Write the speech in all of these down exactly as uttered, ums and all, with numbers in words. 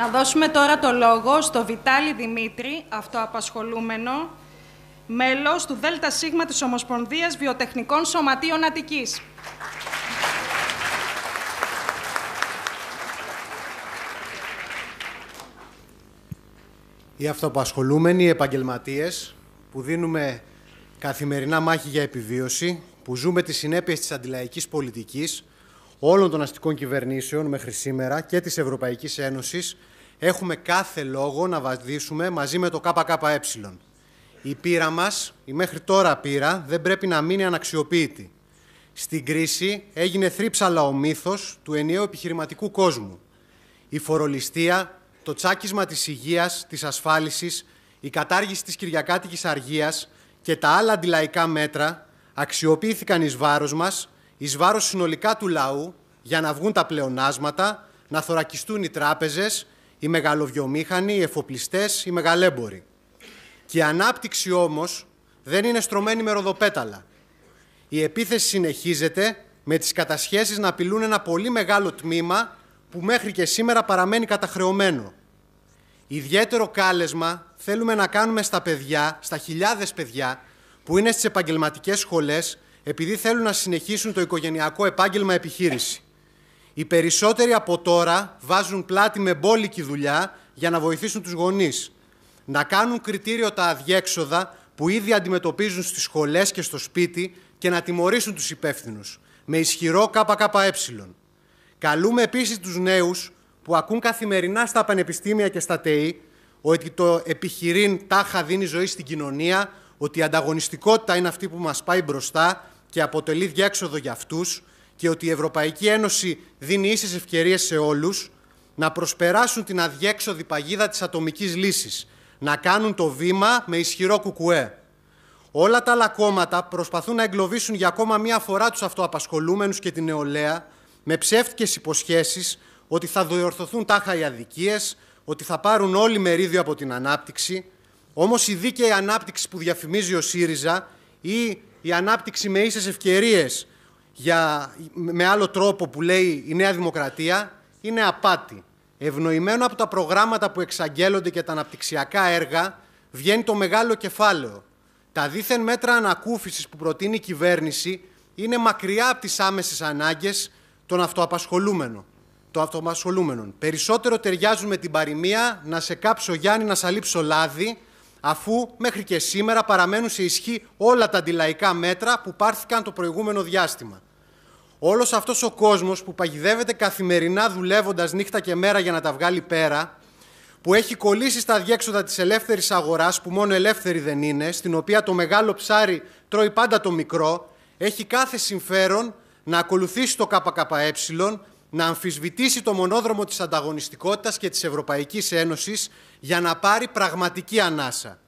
Να δώσουμε τώρα το λόγο στο Βιτάλη Δημήτρη, αυτοαπασχολούμενο, μέλος του Δέλτα Σίγμα της Ομοσπονδίας Βιοτεχνικών Σωματείων Αττικής. Οι αυτοαπασχολούμενοι επαγγελματίες που δίνουμε καθημερινά μάχη για επιβίωση, που ζούμε τις συνέπειες της αντιλαϊκής πολιτικής, όλων των αστικών κυβερνήσεων μέχρι σήμερα και της Ευρωπαϊκής Ένωσης, έχουμε κάθε λόγο να βαδίσουμε μαζί με το ΚΚΕ. Η πείρα μας, η μέχρι τώρα πείρα, δεν πρέπει να μείνει αναξιοποίητη. Στην κρίση έγινε θρύψαλα ο μύθος του ενιαίου επιχειρηματικού κόσμου. Η φορολιστία, το τσάκισμα της υγείας, της ασφάλισης, η κατάργηση της κυριακάτικης αργίας και τα άλλα αντιλαϊκά μέτρα αξιοποιήθηκαν εις βάρος μας, εις βάρος συνολικά του λαού, για να βγουν τα πλεονάσματα, να θωρακιστούν οι τράπεζες, οι μεγαλοβιομήχανοι, οι εφοπλιστές, οι μεγαλέμποροι. Και η ανάπτυξη όμως δεν είναι στρωμένη με ροδοπέταλα. Η επίθεση συνεχίζεται με τις κατασχέσεις να απειλούν ένα πολύ μεγάλο τμήμα που μέχρι και σήμερα παραμένει καταχρεωμένο. Ιδιαίτερο κάλεσμα θέλουμε να κάνουμε στα παιδιά, στα χιλιάδες παιδιά που είναι στις επαγγελματικές σχολές, επειδή θέλουν να συνεχίσουν το οικογενειακό επάγγελμα επιχείρηση. Οι περισσότεροι από τώρα βάζουν πλάτη με μπόλικη δουλειά για να βοηθήσουν τους γονείς. Να κάνουν κριτήριο τα αδιέξοδα που ήδη αντιμετωπίζουν στις σχολές και στο σπίτι και να τιμωρήσουν τους υπεύθυνους με ισχυρό ΚΚΕ. Καλούμε επίσης τους νέους που ακούν καθημερινά στα πανεπιστήμια και στα ΤΕΗ ότι το επιχειρήν τάχα δίνει ζωή στην κοινωνία, ότι η ανταγωνιστικότητα είναι αυτή που μας πάει μπροστά και αποτελεί διέξοδο για αυτούς και ότι η Ευρωπαϊκή Ένωση δίνει ίσες ευκαιρίες σε όλους, να προσπεράσουν την αδιέξοδη παγίδα της ατομικής λύσης, να κάνουν το βήμα με ισχυρό κουκουέ. Όλα τα άλλα κόμματα προσπαθούν να εγκλωβίσουν για ακόμα μία φορά τους αυτοαπασχολούμενους και την νεολαία με ψεύτικες υποσχέσεις ότι θα διορθωθούν τάχα οι αδικίες, ότι θα πάρουν όλοι μερίδιο από την ανάπτυξη. Όμως η δίκαιη ανάπτυξη που διαφημίζει ο ΣΥΡΙΖΑ ή η ανάπτυξη με ίσες ευκαιρίες για, με άλλο τρόπο που λέει η Νέα Δημοκρατία είναι απάτη. Ευνοημένο από τα προγράμματα που εξαγγέλλονται και τα αναπτυξιακά έργα βγαίνει το μεγάλο κεφάλαιο. Τα δίθεν μέτρα ανακούφισης που προτείνει η κυβέρνηση είναι μακριά από τις άμεσες ανάγκες των αυτοαπασχολούμενων. Το αυτοαπασχολούμενο. Περισσότερο ταιριάζουν με την παροιμία να σε κάψω Γιάννη, να σαλείψω λάδι, αφού μέχρι και σήμερα παραμένουν σε ισχύ όλα τα αντιλαϊκά μέτρα που πάρθηκαν το προηγούμενο διάστημα. Όλος αυτός ο κόσμος που παγιδεύεται καθημερινά δουλεύοντας νύχτα και μέρα για να τα βγάλει πέρα, που έχει κολλήσει στα διέξοδα της ελεύθερης αγοράς που μόνο ελεύθερη δεν είναι, στην οποία το μεγάλο ψάρι τρώει πάντα το μικρό, έχει κάθε συμφέρον να ακολουθήσει το ΚΚΕ, να αμφισβητήσει το μονόδρομο της ανταγωνιστικότητας και της Ευρωπαϊκής Ένωσης για να πάρει πραγματική ανάσα.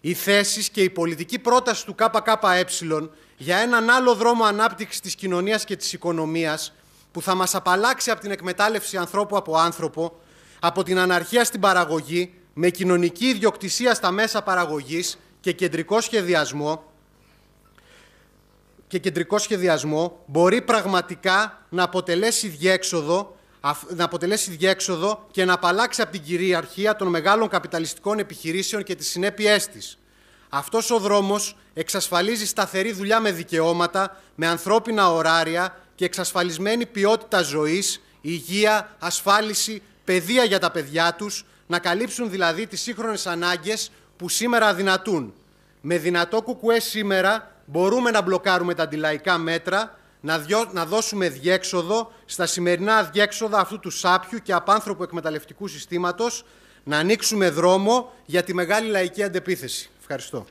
Οι θέσεις και η πολιτική πρόταση του ΚΚΕ για έναν άλλο δρόμο ανάπτυξης της κοινωνίας και της οικονομίας που θα μας απαλλάξει από την εκμετάλλευση ανθρώπου από άνθρωπο, από την αναρχία στην παραγωγή, με κοινωνική ιδιοκτησία στα μέσα παραγωγής και κεντρικό σχεδιασμό, και κεντρικό σχεδιασμό μπορεί πραγματικά να αποτελέσει διέξοδο, να αποτελέσει διέξοδο και να απαλλάξει από την κυριαρχία των μεγάλων καπιταλιστικών επιχειρήσεων και τις συνέπειές της. Αυτός ο δρόμος εξασφαλίζει σταθερή δουλειά με δικαιώματα, με ανθρώπινα ωράρια και εξασφαλισμένη ποιότητα ζωής, υγεία, ασφάλιση, παιδεία για τα παιδιά τους, να καλύψουν δηλαδή τις σύγχρονες ανάγκες που σήμερα αδυνατούν. Με δυνατό κουκουέ σήμερα μπορούμε να μπλοκάρουμε τα αντιλαϊκά μέτρα, να, διό... να δώσουμε διέξοδο στα σημερινά αδιέξοδα αυτού του σάπιου και απάνθρωπου εκμεταλλευτικού συστήματος, να ανοίξουμε δρόμο για τη μεγάλη λαϊκή αντεπίθεση. Ευχαριστώ.